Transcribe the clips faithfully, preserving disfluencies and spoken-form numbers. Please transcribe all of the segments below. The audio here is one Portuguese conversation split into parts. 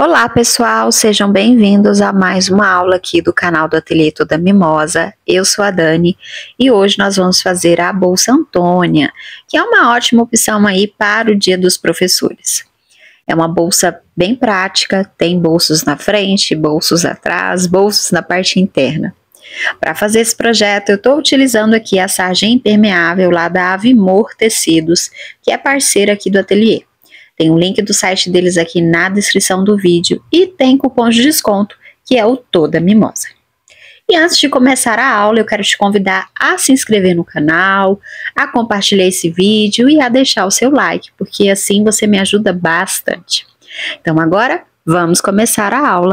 Olá pessoal, sejam bem-vindos a mais uma aula aqui do canal do Ateliê Toda Mimosa. Eu sou a Dani e hoje nós vamos fazer a Bolsa Antônia, que é uma ótima opção aí para o Dia dos Professores. É uma bolsa bem prática, tem bolsos na frente, bolsos atrás, bolsos na parte interna. Para fazer esse projeto, eu estou utilizando aqui a sarja impermeável lá da Avimor Tecidos, que é parceira aqui do ateliê. Tem o link do site deles aqui na descrição do vídeo e tem cupom de desconto, que é o Toda Mimosa. E antes de começar a aula, eu quero te convidar a se inscrever no canal, a compartilhar esse vídeo e a deixar o seu like, porque assim você me ajuda bastante. Então agora, vamos começar a aula.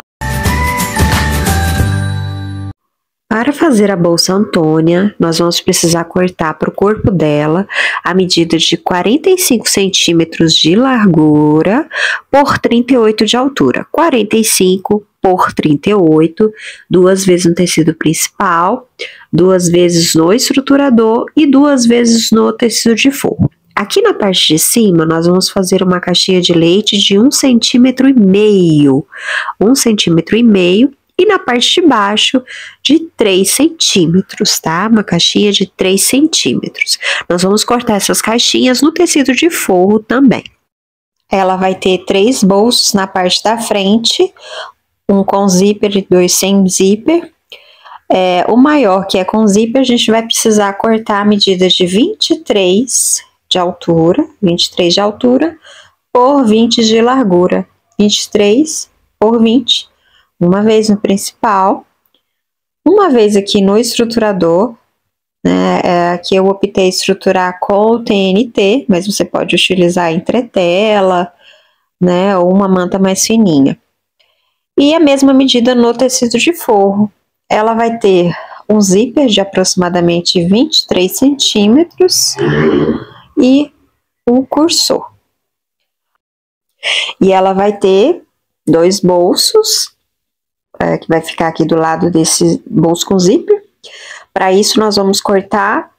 Para fazer a Bolsa Antônia, nós vamos precisar cortar para o corpo dela a medida de quarenta e cinco centímetros de largura por trinta e oito de altura. quarenta e cinco por trinta e oito, duas vezes no tecido principal, duas vezes no estruturador e duas vezes no tecido de forro. Aqui na parte de cima, nós vamos fazer uma caixinha de leite de um vírgula cinco centímetros. um vírgula cinco centímetros. E na parte de baixo, de três centímetros, tá? Uma caixinha de três centímetros. Nós vamos cortar essas caixinhas no tecido de forro também. Ela vai ter três bolsos na parte da frente, um com zíper e dois sem zíper. É, o maior, que é com zíper, a gente vai precisar cortar a medida de vinte e três de altura, vinte e três de altura, por vinte de largura. vinte e três por vinte. Uma vez no principal, uma vez aqui no estruturador, né? Aqui eu optei estruturar com o T N T, mas você pode utilizar entretela, né? Ou uma manta mais fininha. E a mesma medida no tecido de forro. Ela vai ter um zíper de aproximadamente vinte e três centímetros e um cursor. E ela vai ter dois bolsos, que vai ficar aqui do lado desse bolso com zíper. Para isso, nós vamos cortar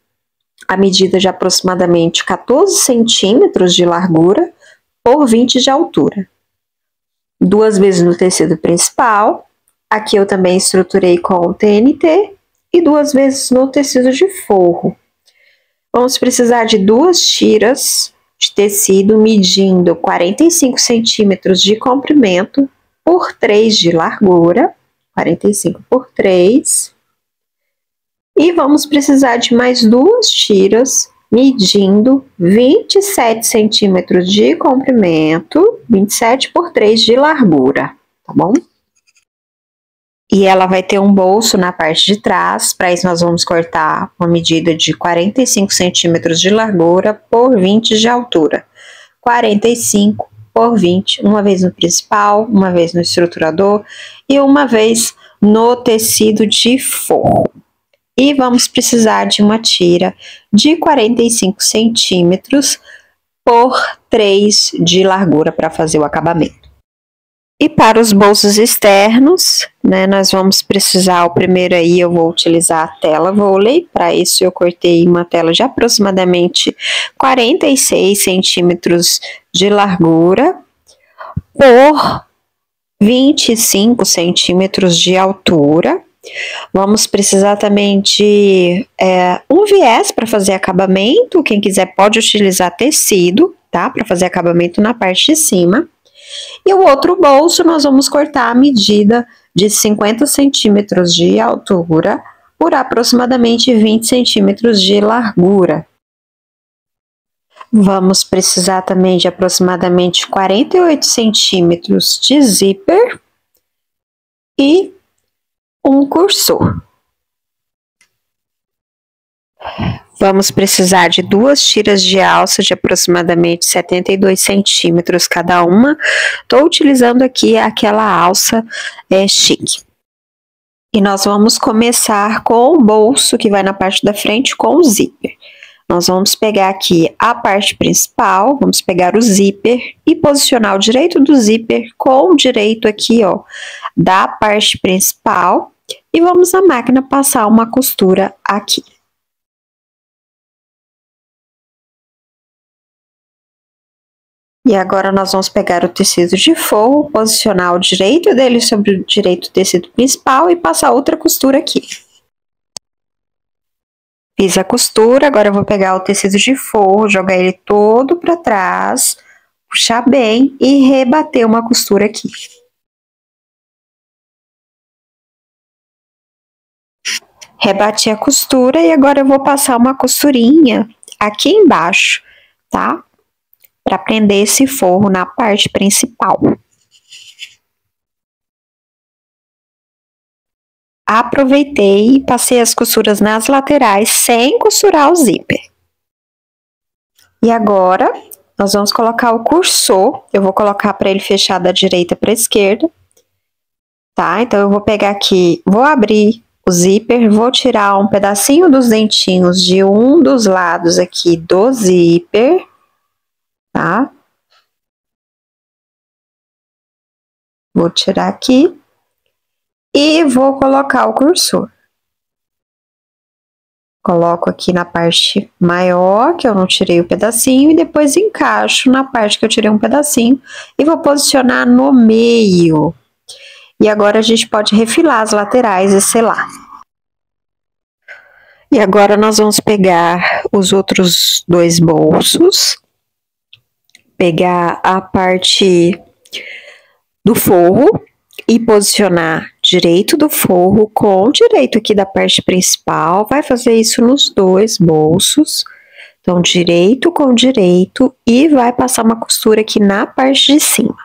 a medida de aproximadamente quatorze centímetros de largura por vinte de altura. Duas vezes no tecido principal, aqui eu também estruturei com o T N T, e duas vezes no tecido de forro. Vamos precisar de duas tiras de tecido medindo quarenta e cinco centímetros de comprimento, por três de largura, quarenta e cinco por três, e vamos precisar de mais duas tiras, medindo vinte e sete centímetros de comprimento, vinte e sete por três de largura, tá bom? E ela vai ter um bolso na parte de trás, para isso nós vamos cortar uma medida de quarenta e cinco centímetros de largura por vinte de altura, quarenta e cinco por vinte, uma vez no principal, uma vez no estruturador e uma vez no tecido de forro. E vamos precisar de uma tira de quarenta e cinco centímetros por três de largura para fazer o acabamento. E para os bolsos externos, né, nós vamos precisar, o primeiro aí eu vou utilizar a tela vôlei, para isso eu cortei uma tela de aproximadamente quarenta e seis centímetros de largura por vinte e cinco centímetros de altura. Vamos precisar também de é, um viés para fazer acabamento, quem quiser pode utilizar tecido, tá, para fazer acabamento na parte de cima. E o outro bolso nós vamos cortar a medida de cinquenta centímetros de altura por aproximadamente vinte centímetros de largura. Vamos precisar também de aproximadamente quarenta e oito centímetros de zíper e um cursor. Vamos precisar de duas tiras de alça de aproximadamente setenta e dois centímetros cada uma. Estou utilizando aqui aquela alça é, chique. E nós vamos começar com o bolso que vai na parte da frente com o zíper. Nós vamos pegar aqui a parte principal, vamos pegar o zíper e posicionar o direito do zíper com o direito aqui, ó, da parte principal. E vamos na máquina passar uma costura aqui. E agora nós vamos pegar o tecido de forro, posicionar o direito dele sobre o direito do tecido principal e passar outra costura aqui. Fiz a costura, agora eu vou pegar o tecido de forro, jogar ele todo para trás, puxar bem e rebater uma costura aqui. Rebati a costura e agora eu vou passar uma costurinha aqui embaixo, tá? Para prender esse forro na parte principal. Aproveitei e passei as costuras nas laterais sem costurar o zíper. E agora, nós vamos colocar o cursor, eu vou colocar para ele fechar da direita para a esquerda, tá? Então, eu vou pegar aqui, vou abrir o zíper, vou tirar um pedacinho dos dentinhos de um dos lados aqui do zíper. Tá? Vou tirar aqui e vou colocar o cursor. Coloco aqui na parte maior, que eu não tirei o pedacinho, e depois encaixo na parte que eu tirei um pedacinho e vou posicionar no meio. E agora a gente pode refilar as laterais e selar. E agora nós vamos pegar os outros dois bolsos. Pegar a parte do forro e posicionar direito do forro com o direito aqui da parte principal. Vai fazer isso nos dois bolsos. Então, direito com direito e vai passar uma costura aqui na parte de cima.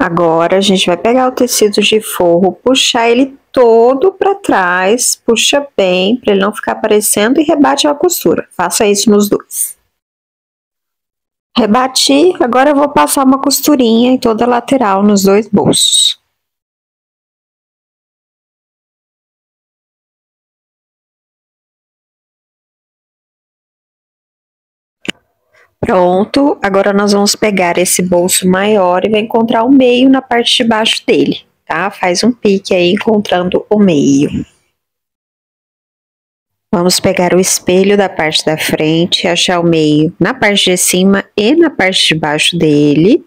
Agora, a gente vai pegar o tecido de forro, puxar ele todo para trás, puxa bem, para ele não ficar aparecendo, e rebate a costura. Faça isso nos dois. Rebati, agora eu vou passar uma costurinha em toda a lateral nos dois bolsos. Pronto, agora nós vamos pegar esse bolso maior e vai encontrar o meio na parte de baixo dele. Tá? Faz um pique aí, encontrando o meio. Vamos pegar o espelho da parte da frente, achar o meio na parte de cima e na parte de baixo dele.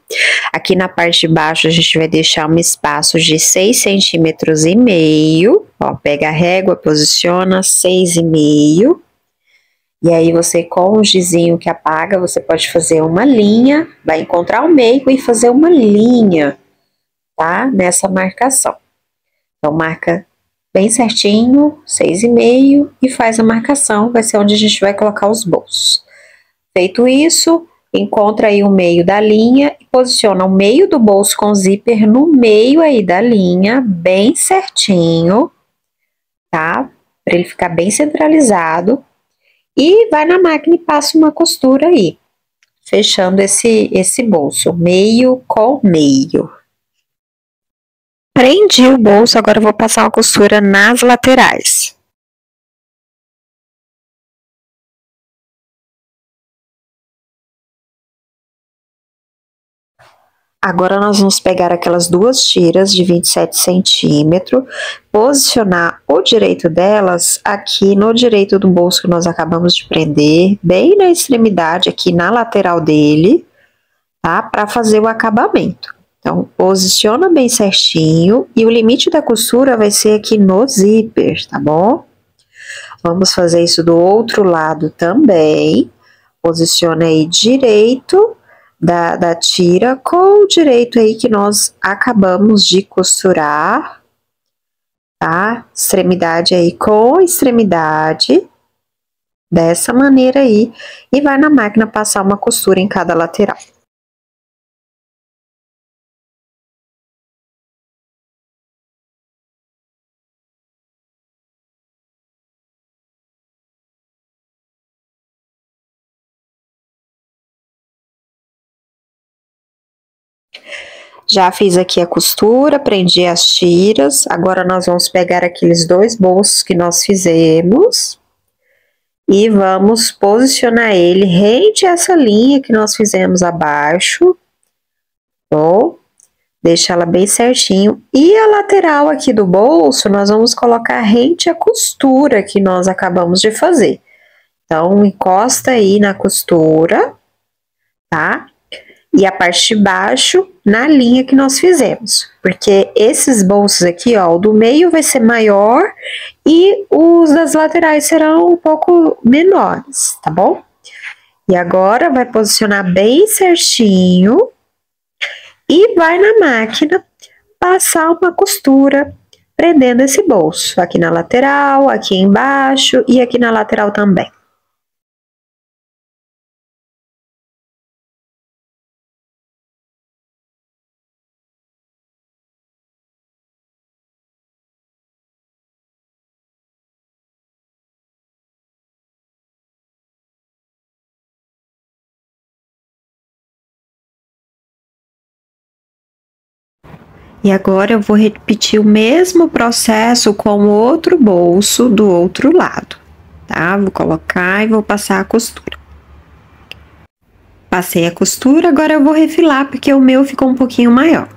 Aqui na parte de baixo, a gente vai deixar um espaço de seis centímetros e meio. Ó, pega a régua, posiciona, seis e meio. E aí, você com o gizinho que apaga, você pode fazer uma linha, vai encontrar o meio e fazer uma linha. Tá? Nessa marcação. Então, marca bem certinho, seis e meio, e faz a marcação, vai ser onde a gente vai colocar os bolsos. Feito isso, encontra aí o meio da linha e posiciona o meio do bolso com zíper no meio aí da linha, bem certinho, tá? Para ele ficar bem centralizado. E vai na máquina e passa uma costura aí, fechando esse, esse bolso, meio com meio. Prendi o bolso, agora eu vou passar uma costura nas laterais. Agora nós vamos pegar aquelas duas tiras de vinte e sete centímetros, posicionar o direito delas aqui no direito do bolso que nós acabamos de prender, bem na extremidade, aqui na lateral dele, tá? Para fazer o acabamento. Então, posiciona bem certinho e o limite da costura vai ser aqui no zíper, tá bom? Vamos fazer isso do outro lado também. Posiciona aí direito da, da tira com o direito aí que nós acabamos de costurar, tá? Extremidade aí com extremidade, dessa maneira aí. E vai na máquina passar uma costura em cada lateral. Já fiz aqui a costura, prendi as tiras, agora nós vamos pegar aqueles dois bolsos que nós fizemos e vamos posicionar ele rente a essa linha que nós fizemos abaixo, bom? Deixa ela bem certinho. E a lateral aqui do bolso, nós vamos colocar rente à costura que nós acabamos de fazer. Então, encosta aí na costura, tá? E a parte de baixo, na linha que nós fizemos. Porque esses bolsos aqui, ó, o do meio vai ser maior e os das laterais serão um pouco menores, tá bom? E agora, vai posicionar bem certinho. E vai na máquina passar uma costura prendendo esse bolso, aqui na lateral, aqui embaixo e aqui na lateral também. E agora, eu vou repetir o mesmo processo com o outro bolso do outro lado, tá? Vou colocar e vou passar a costura. Passei a costura, agora eu vou refilar, porque o meu ficou um pouquinho maior.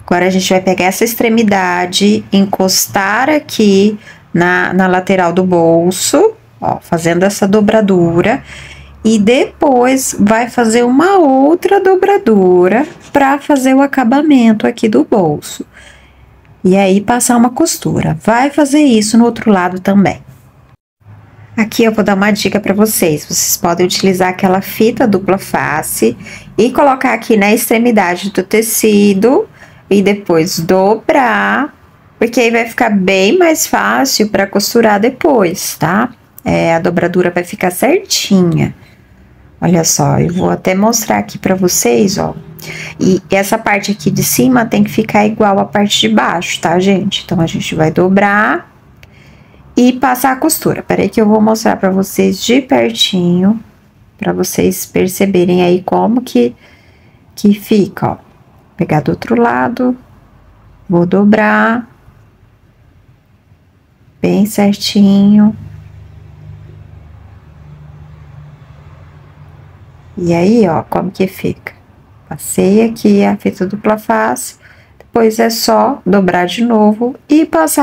Agora, a gente vai pegar essa extremidade, encostar aqui na, na lateral do bolso, ó, fazendo essa dobradura. E depois, vai fazer uma outra dobradura pra fazer o acabamento aqui do bolso. E aí, passar uma costura. Vai fazer isso no outro lado também. Aqui eu vou dar uma dica pra vocês. Vocês podem utilizar aquela fita dupla face e colocar aqui na extremidade do tecido. E depois dobrar, porque aí vai ficar bem mais fácil pra costurar depois, tá? É, a dobradura vai ficar certinha. Olha só, eu vou até mostrar aqui pra vocês, ó. E essa parte aqui de cima tem que ficar igual à parte de baixo, tá, gente? Então, a gente vai dobrar e passar a costura. Peraí que eu vou mostrar pra vocês de pertinho, pra vocês perceberem aí como que, que fica, ó. Pegar do outro lado, vou dobrar bem certinho. E aí, ó, como que fica? Passei aqui a fita dupla face, depois é só dobrar de novo e passar.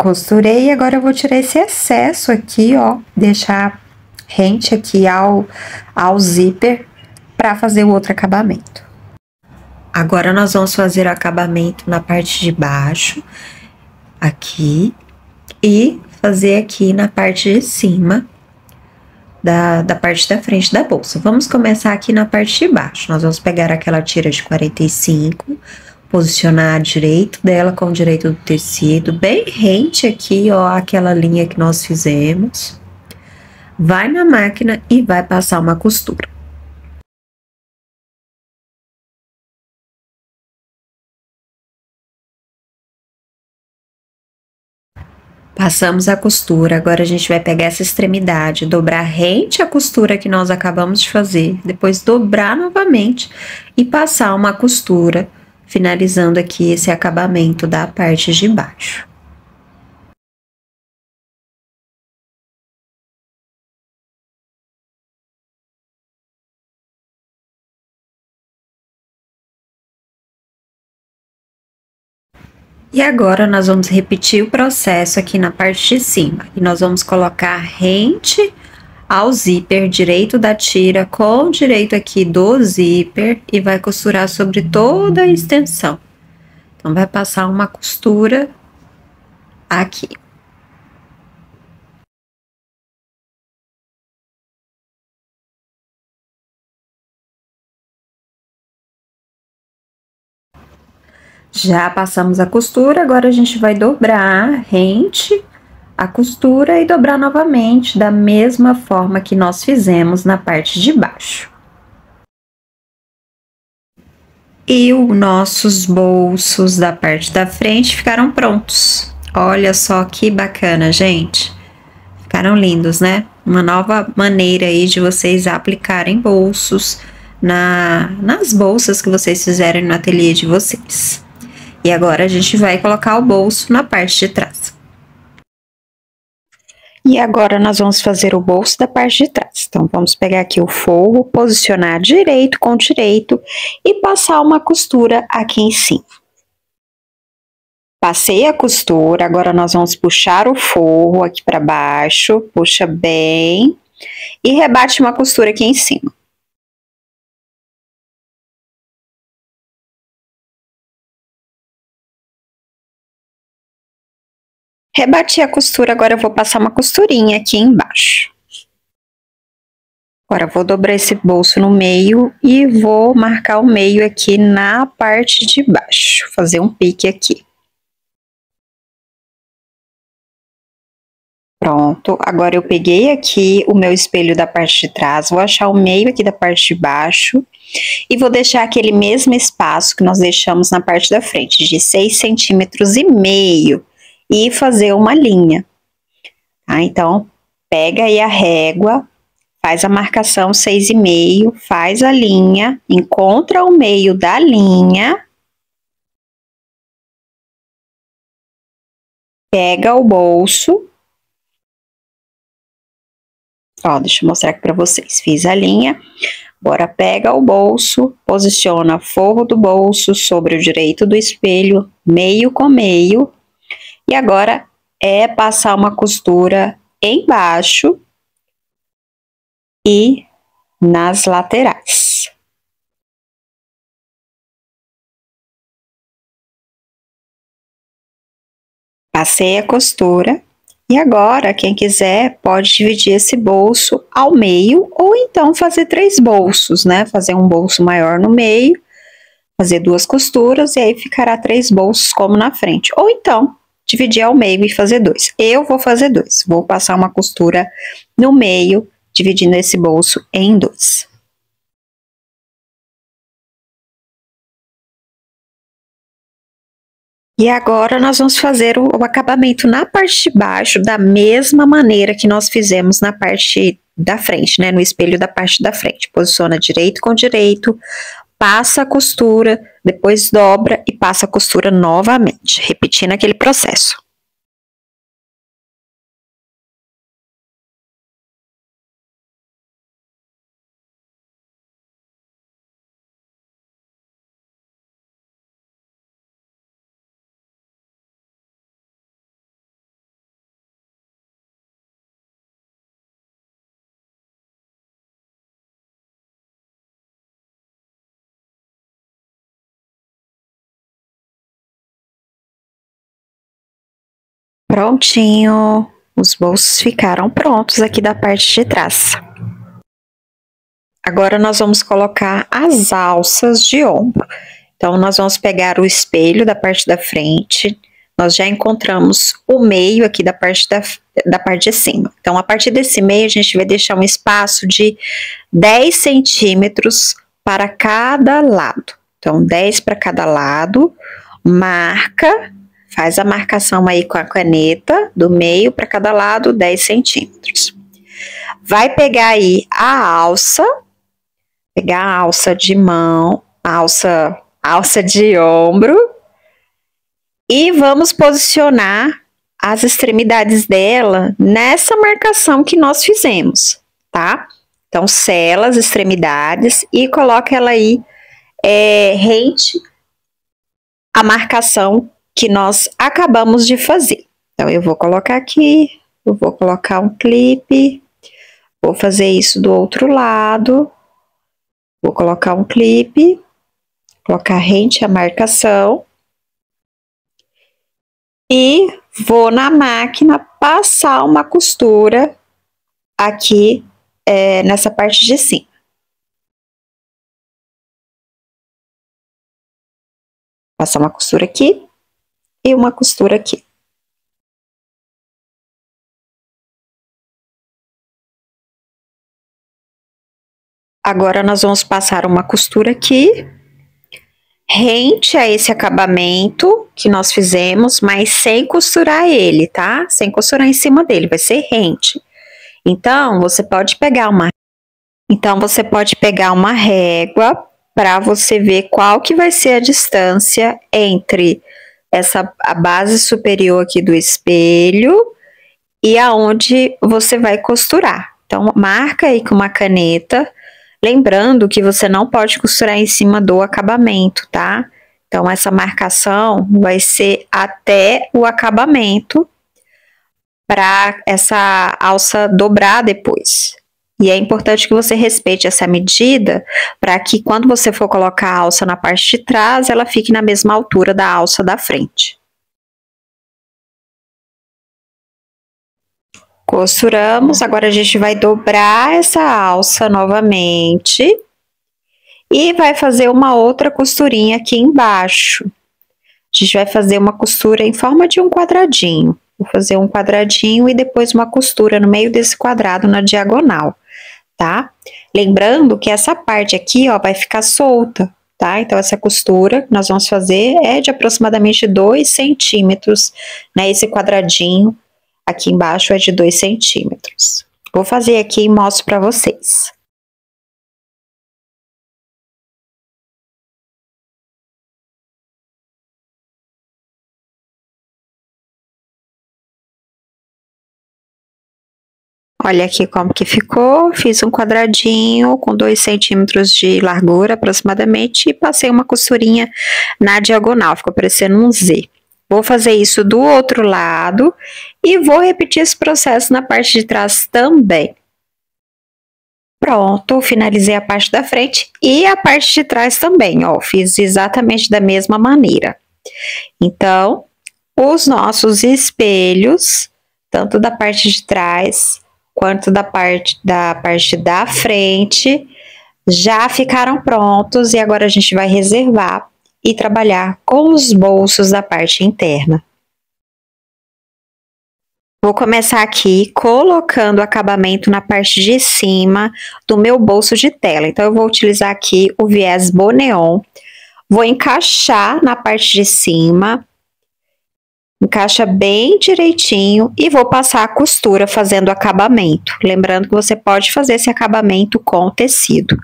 Costurei, agora eu vou tirar esse excesso aqui, ó, deixar rente aqui ao, ao zíper pra fazer o outro acabamento. Agora, nós vamos fazer o acabamento na parte de baixo, aqui, e fazer aqui na parte de cima da, da parte da frente da bolsa. Vamos começar aqui na parte de baixo, nós vamos pegar aquela tira de quarenta e cinco... Posicionar direito dela com o direito do tecido, bem rente aqui, ó, aquela linha que nós fizemos. Vai na máquina e vai passar uma costura. Passamos a costura, agora a gente vai pegar essa extremidade, dobrar rente à costura que nós acabamos de fazer, depois dobrar novamente e passar uma costura. Finalizando aqui esse acabamento da parte de baixo. E agora, nós vamos repetir o processo aqui na parte de cima. E nós vamos colocar rente ao zíper direito da tira, com o direito aqui do zíper, e vai costurar sobre toda a extensão. Então, vai passar uma costura aqui. Já passamos a costura, agora a gente vai dobrar rente a costura e dobrar novamente da mesma forma que nós fizemos na parte de baixo. E os nossos bolsos da parte da frente ficaram prontos. Olha só que bacana, gente. Ficaram lindos, né? Uma nova maneira aí de vocês aplicarem bolsos na, nas bolsas que vocês fizerem no ateliê de vocês. E agora a gente vai colocar o bolso na parte de trás. E agora nós vamos fazer o bolso da parte de trás. Então, vamos pegar aqui o forro, posicionar direito com direito e passar uma costura aqui em cima. Passei a costura, agora nós vamos puxar o forro aqui para baixo, puxa bem e rebate uma costura aqui em cima. Rebati a costura, agora eu vou passar uma costurinha aqui embaixo. Agora eu vou dobrar esse bolso no meio e vou marcar o meio aqui na parte de baixo, fazer um pique aqui. Pronto, agora eu peguei aqui o meu espelho da parte de trás, vou achar o meio aqui da parte de baixo e vou deixar aquele mesmo espaço que nós deixamos na parte da frente, de seis centímetros e meio, e fazer uma linha. Tá? Então, pega aí a régua, faz a marcação seis e meio, faz a linha, encontra o meio da linha, pega o bolso. Ó, deixa eu mostrar aqui pra vocês. Fiz a linha, agora pega o bolso, posiciona forro do bolso sobre o direito do espelho, meio com meio. E agora é passar uma costura embaixo e nas laterais. Passei a costura. E agora, quem quiser, pode dividir esse bolso ao meio, ou então fazer três bolsos, né? Fazer um bolso maior no meio, fazer duas costuras, e aí ficará três bolsos como na frente. Ou então, dividir ao meio e fazer dois. Eu vou fazer dois. Vou passar uma costura no meio, dividindo esse bolso em dois. E agora, nós vamos fazer o, o acabamento na parte de baixo, da mesma maneira que nós fizemos na parte da frente, né? No espelho da parte da frente. Posiciona direito com direito, passa a costura, depois dobra e passa a costura novamente, repetindo aquele processo. Prontinho, os bolsos ficaram prontos aqui da parte de trás. Agora, nós vamos colocar as alças de ombro. Então, nós vamos pegar o espelho da parte da frente, nós já encontramos o meio aqui da parte, da, da parte de cima. Então, a partir desse meio, a gente vai deixar um espaço de dez centímetros para cada lado. Então, dez para cada lado, marca... Faz a marcação aí com a caneta, do meio para cada lado, dez centímetros. Vai pegar aí a alça, pegar a alça de mão, alça, alça de ombro. E vamos posicionar as extremidades dela nessa marcação que nós fizemos, tá? Então, sela as extremidades e coloca ela aí é, rente a marcação que nós acabamos de fazer. Então, eu vou colocar aqui, eu vou colocar um clipe, vou fazer isso do outro lado, vou colocar um clipe, colocar rente a marcação, e vou na máquina passar uma costura aqui é, nessa parte de cima. Passar uma costura aqui, e uma costura aqui. Agora, nós vamos passar uma costura aqui, rente a esse acabamento que nós fizemos, mas sem costurar ele, tá? Sem costurar em cima dele, vai ser rente. Então, você pode pegar uma... Então, você pode pegar uma régua para você ver qual que vai ser a distância entre essa a base superior aqui do espelho e aonde você vai costurar. Então, marca aí com uma caneta, lembrando que você não pode costurar em cima do acabamento, tá? Então, essa marcação vai ser até o acabamento para essa alça dobrar depois. E é importante que você respeite essa medida para que quando você for colocar a alça na parte de trás, ela fique na mesma altura da alça da frente. Costuramos, agora a gente vai dobrar essa alça novamente e vai fazer uma outra costurinha aqui embaixo. A gente vai fazer uma costura em forma de um quadradinho. Vou fazer um quadradinho e depois uma costura no meio desse quadrado na diagonal. Tá? Lembrando que essa parte aqui, ó, vai ficar solta, tá? Então, essa costura que nós vamos fazer é de aproximadamente dois centímetros, né? Esse quadradinho aqui embaixo é de dois centímetros. Vou fazer aqui e mostro pra vocês. Olha aqui como que ficou, fiz um quadradinho com dois centímetros de largura aproximadamente e passei uma costurinha na diagonal, ficou parecendo um Z. Vou fazer isso do outro lado e vou repetir esse processo na parte de trás também. Pronto, finalizei a parte da frente e a parte de trás também, ó, fiz exatamente da mesma maneira. Então, os nossos espelhos, tanto da parte de trás quanto da parte da parte da frente, já ficaram prontos e agora a gente vai reservar e trabalhar com os bolsos da parte interna. Vou começar aqui colocando o acabamento na parte de cima do meu bolso de tela. Então, eu vou utilizar aqui o viés Boneon, vou encaixar na parte de cima, encaixa bem direitinho e vou passar a costura fazendo acabamento. Lembrando que você pode fazer esse acabamento com tecido.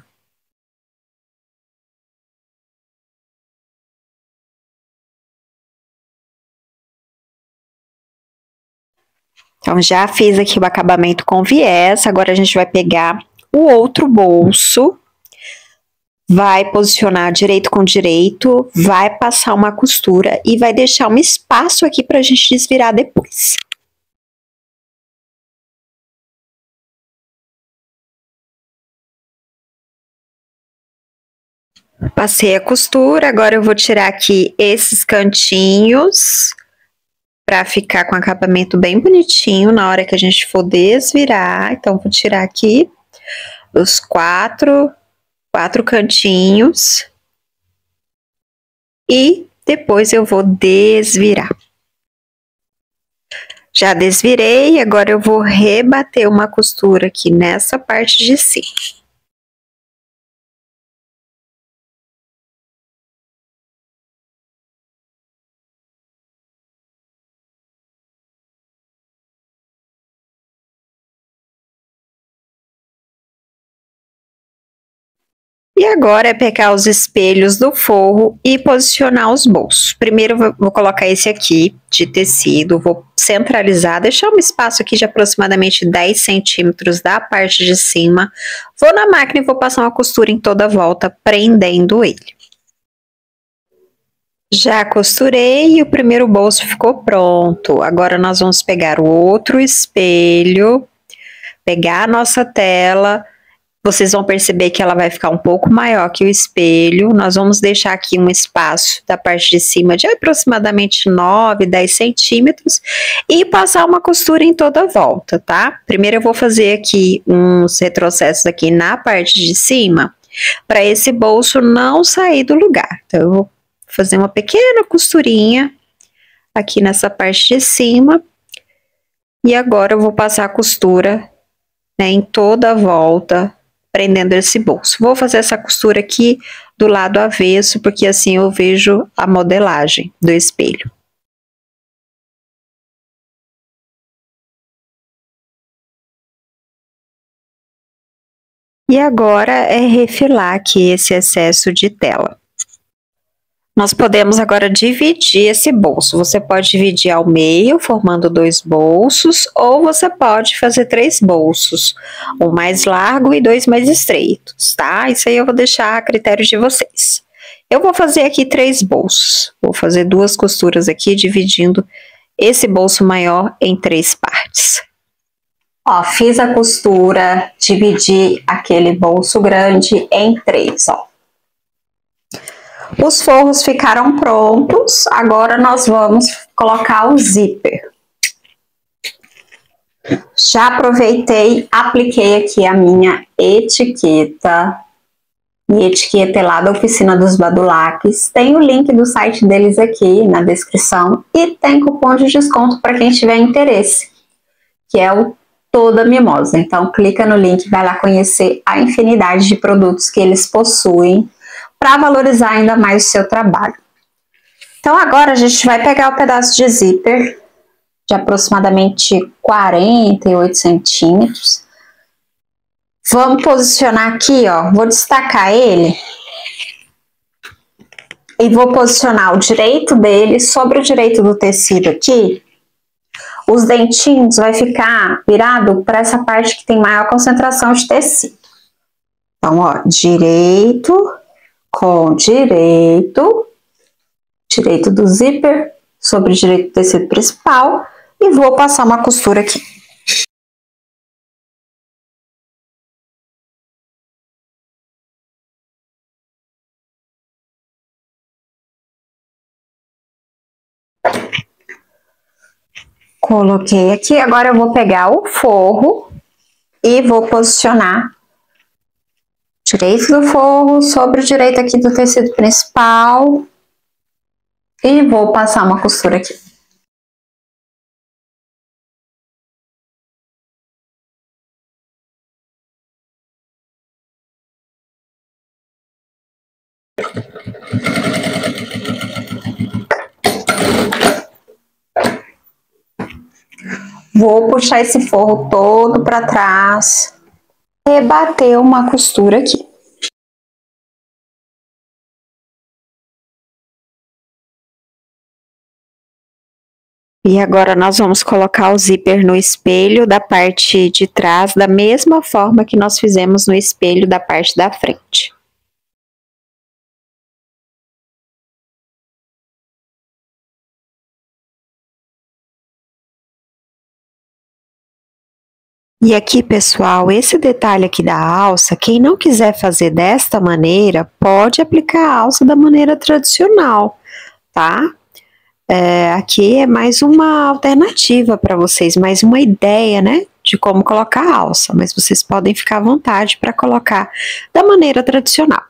Então, já fiz aqui o acabamento com viés, agora a gente vai pegar o outro bolso, vai posicionar direito com direito, vai passar uma costura e vai deixar um espaço aqui pra gente desvirar depois. Passei a costura, agora eu vou tirar aqui esses cantinhos pra ficar com o acabamento bem bonitinho na hora que a gente for desvirar. Então, vou tirar aqui os quatro... quatro cantinhos e depois eu vou desvirar. Já desvirei, agora eu vou rebater uma costura aqui nessa parte de cima. E agora é pegar os espelhos do forro e posicionar os bolsos. Primeiro vou colocar esse aqui de tecido, vou centralizar, deixar um espaço aqui de aproximadamente dez centímetros da parte de cima. Vou na máquina e vou passar uma costura em toda a volta, prendendo ele. Já costurei e o primeiro bolso ficou pronto. Agora nós vamos pegar o outro espelho, pegar a nossa tela... Vocês vão perceber que ela vai ficar um pouco maior que o espelho. Nós vamos deixar aqui um espaço da parte de cima de aproximadamente nove, dez centímetros. E passar uma costura em toda a volta, tá? Primeiro eu vou fazer aqui uns retrocessos aqui na parte de cima, para esse bolso não sair do lugar. Então, eu vou fazer uma pequena costurinha aqui nessa parte de cima. E agora eu vou passar a costura, né, em toda a volta prendendo esse bolso. Vou fazer essa costura aqui do lado avesso, porque assim eu vejo a modelagem do espelho. E agora é refilar aqui esse excesso de tela. Nós podemos agora dividir esse bolso. Você pode dividir ao meio, formando dois bolsos, ou você pode fazer três bolsos, um mais largo e dois mais estreitos, tá? Isso aí eu vou deixar a critério de vocês. Eu vou fazer aqui três bolsos. Vou fazer duas costuras aqui, dividindo esse bolso maior em três partes. Ó, fiz a costura, dividi aquele bolso grande em três, ó. Os forros ficaram prontos, agora nós vamos colocar o zíper. Já aproveitei, apliquei aqui a minha etiqueta. Minha etiqueta é lá da Oficina dos Badulaques. Tem o link do site deles aqui na descrição. E tem cupom de desconto para quem tiver interesse, que é o Toda Mimosa. Então clica no link, vai lá conhecer a infinidade de produtos que eles possuem, para valorizar ainda mais o seu trabalho. Então agora a gente vai pegar o pedaço de zíper de aproximadamente quarenta e oito centímetros. Vamos posicionar aqui, ó. Vou destacar ele e vou posicionar o direito dele sobre o direito do tecido aqui. Os dentinhos vai ficar virado para essa parte que tem maior concentração de tecido. Então, ó, direito com direito, direito do zíper sobre o direito do tecido principal, e vou passar uma costura aqui. Coloquei aqui, agora eu vou pegar o forro e vou posicionar direito do forro sobre o direito aqui do tecido principal e vou passar uma costura aqui. Vou puxar esse forro todo para trás. Rebater uma costura aqui. E agora nós vamos colocar o zíper no espelho da parte de trás, da mesma forma que nós fizemos no espelho da parte da frente. E aqui, pessoal, esse detalhe aqui da alça, quem não quiser fazer desta maneira, pode aplicar a alça da maneira tradicional, tá? É, aqui é mais uma alternativa para vocês, mais uma ideia, né, de como colocar a alça, mas vocês podem ficar à vontade para colocar da maneira tradicional.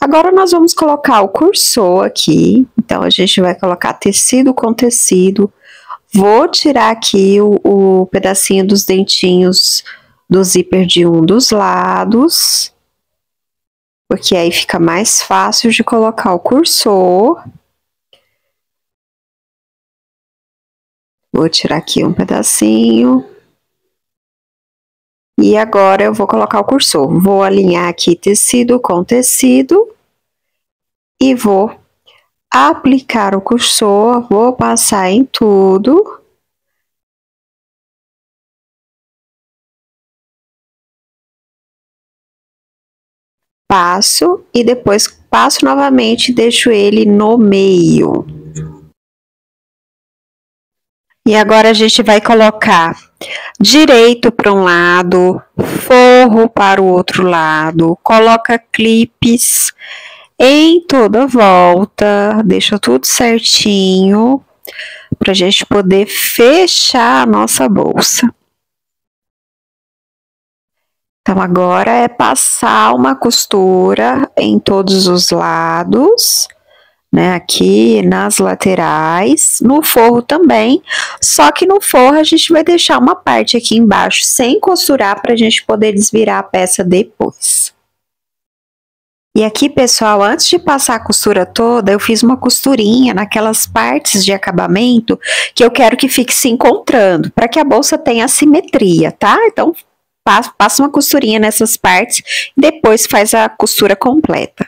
Agora, nós vamos colocar o cursor aqui, então a gente vai colocar tecido com tecido. Vou tirar aqui o, o pedacinho dos dentinhos do zíper de um dos lados, porque aí fica mais fácil de colocar o cursor. Vou tirar aqui um pedacinho. E agora eu vou colocar o cursor. Vou alinhar aqui tecido com tecido e vou aplicar o cursor, vou passar em tudo. Passo e depois passo novamente e deixo ele no meio. E agora a gente vai colocar direito para um lado, forro para o outro lado, coloca clipes em toda volta, deixa tudo certinho, pra gente poder fechar a nossa bolsa. Então, agora é passar uma costura em todos os lados, né, aqui nas laterais, no forro também, só que no forro a gente vai deixar uma parte aqui embaixo sem costurar pra gente poder desvirar a peça depois. E aqui, pessoal, antes de passar a costura toda, eu fiz uma costurinha naquelas partes de acabamento que eu quero que fique se encontrando, para que a bolsa tenha simetria, tá? Então, passa uma costurinha nessas partes e depois faz a costura completa.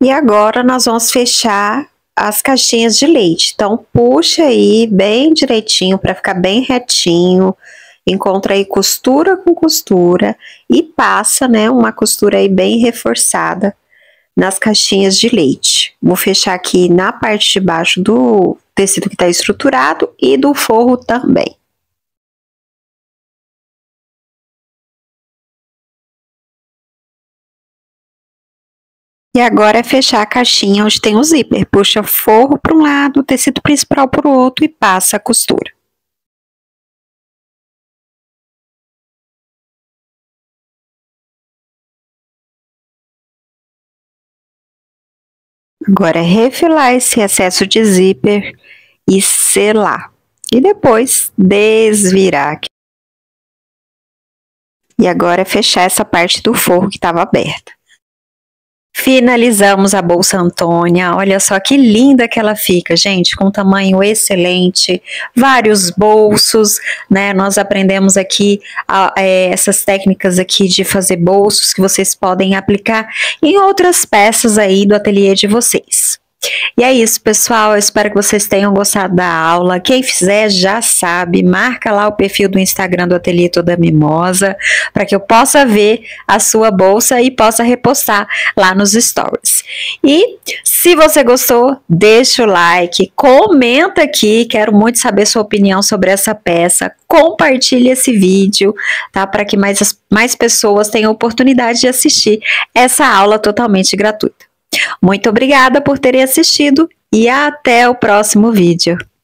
E agora, nós vamos fechar as caixinhas de leite. Então, puxa aí bem direitinho para ficar bem retinho. Encontra aí costura com costura e passa, né, uma costura aí bem reforçada nas caixinhas de leite. Vou fechar aqui na parte de baixo do tecido que está estruturado e do forro também. E agora é fechar a caixinha onde tem o zíper, puxa forro para um lado, tecido principal para o outro e passa a costura. Agora é refilar esse excesso de zíper e selar. E depois desvirar aqui. E agora é fechar essa parte do forro que estava aberta. Finalizamos a Bolsa Antônia, olha só que linda que ela fica, gente, com tamanho excelente, vários bolsos, né, nós aprendemos aqui a, a, essas técnicas aqui de fazer bolsos que vocês podem aplicar em outras peças aí do ateliê de vocês. E é isso, pessoal, eu espero que vocês tenham gostado da aula. Quem fizer já sabe, marca lá o perfil do Instagram do Ateliê Toda Mimosa, para que eu possa ver a sua bolsa e possa repostar lá nos stories. E se você gostou, deixa o like, comenta aqui, quero muito saber sua opinião sobre essa peça, compartilha esse vídeo, tá? Para que mais, mais pessoas tenham oportunidade de assistir essa aula totalmente gratuita. Muito obrigada por terem assistido e até o próximo vídeo.